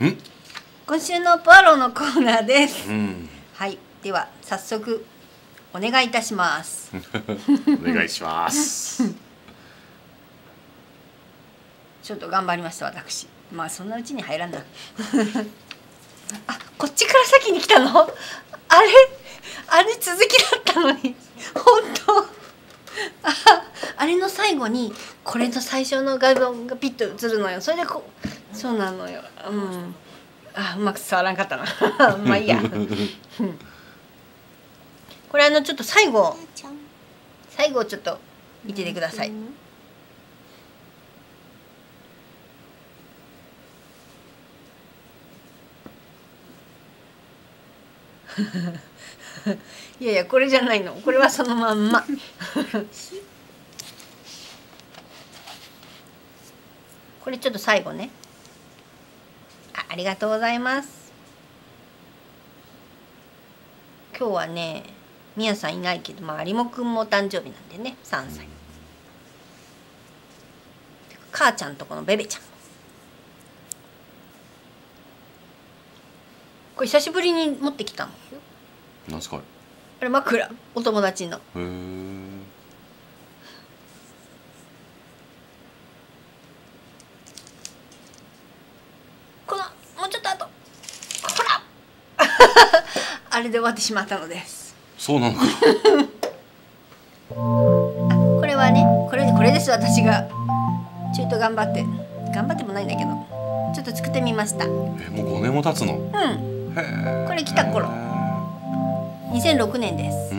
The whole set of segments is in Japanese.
今週のポアロのコーナーです。はい、では早速お願いいたします。お願いします。ちょっと頑張りました私。まあそんなうちに入らんだ。あ、こっちから先に来たの？あれ続きだったのに本当。あれの最後にこれと最初の画像がピッと映るのよ。それでそうなのよ。うん。あ、うまく触らんかったな。まあいいや。これちょっと最後ちょっと見ててください。いやいや、これじゃないの。これはそのまんま。これちょっと最後ね。ありがとうございます。今日はね、みやさんいないけど、まあ有馬くんも誕生日なんでね、3歳。母ちゃんとこのベベちゃん。これ久しぶりに持ってきたの。なんすかあれ？あれ枕、お友達の。このもうちょっと後、ほらあれで終わってしまったのです。そうなのか。これはね、これです。私がちょっと頑張ってもないんだけど、ちょっと作ってみました。もう5年も経つの。うん。これ来た頃。2006年です。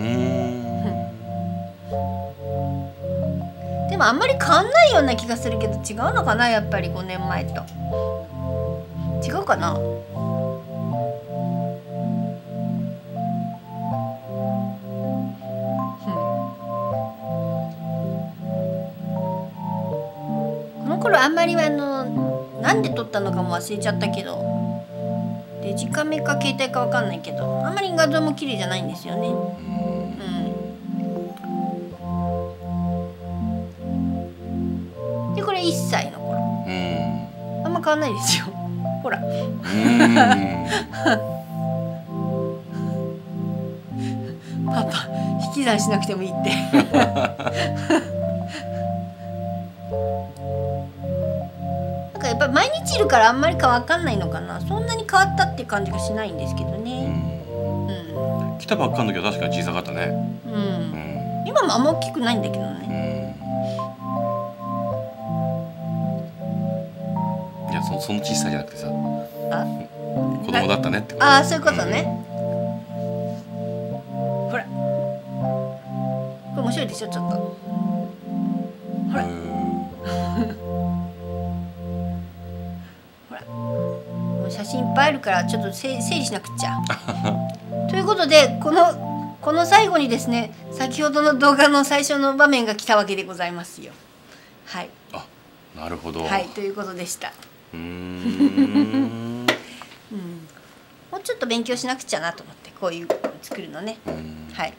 でもあんまり変わんないような気がするけど違うのかな、やっぱり5年前と。違うかな。この頃あんまりなんで撮ったのかも忘れちゃったけど。デジカメか携帯かわかんないけど、あんまり画像も綺麗じゃないんですよね。うん。でこれ1歳の頃。あんま変わんないですよ。ほら。パパ引き算しなくてもいいって。やっぱ毎日いるからあんまりかわかんないのかな。そんなに変わったって感じがしないんですけどね。うん。来たばっかの時は確かに小さかったね。うん。今もあんま大きくないんだけどね。いや、その小さいじゃなくてさ。子供だったねってこと。ああ、そういうことね。ほら。これ面白いでしょ、ちょっと。ほら。写真いっぱいあるからちょっと整理しなくちゃ。ということでこの最後にですね、先ほどの動画の最初の場面が来たわけでございますよ。はい。あ、なるほど。はい、ということでした。もうちょっと勉強しなくちゃなと思ってこういう作るのね。はい。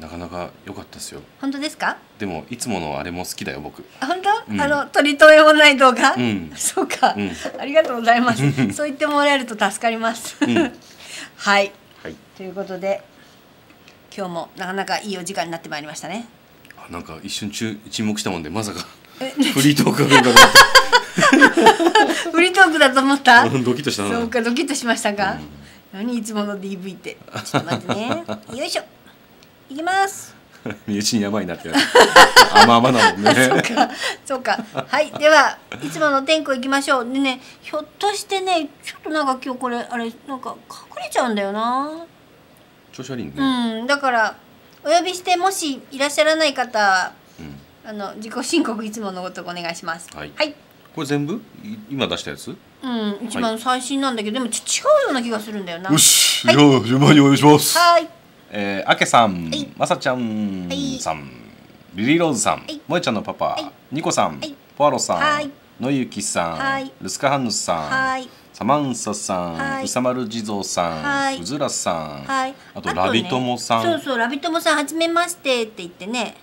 なかなか良かったですよ。本当ですか？でもいつものあれも好きだよ僕。本当？うん、取り留めもない動画？うん、そうか、うん、ありがとうございます。そう言ってもらえると助かります。うん、はい。はい、ということで今日もなかなかいいお時間になってまいりましたね。あ、なんか一瞬沈黙したもんでまさかフリートークがどうかと。フリートークだと思った？ドキッとしたな。そうか、ドキッとしましたか？うん、何いつもの DV って。ちょっと待ってね。よいしょ。いきます。身内にやばいなって。甘々なもんね。そうか。はい、ではいつもの天候いきましょう。でね、ひょっとしてね、ちょっとなんか今日これあれなんか隠れちゃうんだよな。調子悪いね。うん、だからお呼びしてもしいらっしゃらない方、うん、自己申告いつものごとくお願いします。はい。はい、これ全部？今出したやつ？うん、一番最新なんだけど、はい、でも違うような気がするんだよな。よし、はい、じゃあ順番にお願いします。はい。あけさん、まさちゃんさん、リリローズさん、もえちゃんのパパ、ニコさん、ポアロさん、のゆきさん、ルスカハンヌさん、サマンサさん、うさまる地蔵さん、うずらさん、あとラビトモさん。そう、ラビトモさん、はじめましてって言ってね。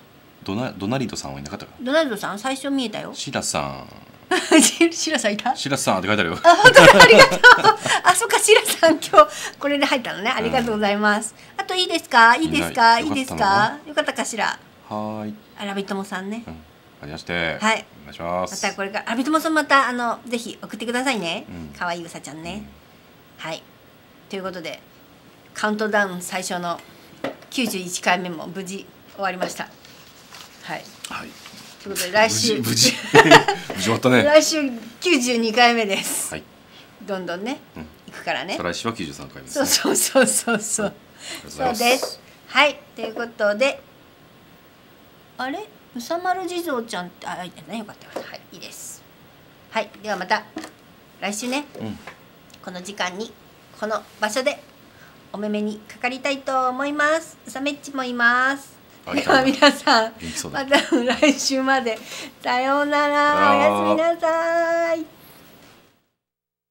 ドナリドさんはいなかったか。ドナリドさん、最初見えたよ。シラさん、シラさんいた？シラさんって書いてあるよ。あ、本当だ、ありがとう。あ、そっか、シラさん今日これで入ったのね。ありがとうございます。あといいですか？いいですか？いいですか？よかったかしら。はい。あらびともさんね。はじめまして。はい。お願いします。またこれからあらびともさんまたぜひ送ってくださいね。可愛いウサちゃんね。はい。ということでカウントダウン最初の91回目も無事終わりました。はい。はい。ということで来週無事終わったね。来週92回目です。はい。どんどんね、行くからね。来週は93回目ですね。そう。そうです。はい。ということで、あれ、うさまる地蔵ちゃんってあ、いやね、よかった。はい、いいです。はい。ではまた来週ね、この時間にこの場所でお目目にかかりたいと思います。うさめっちもいます。では皆さんまた来週までさようなら、おやすみなさい。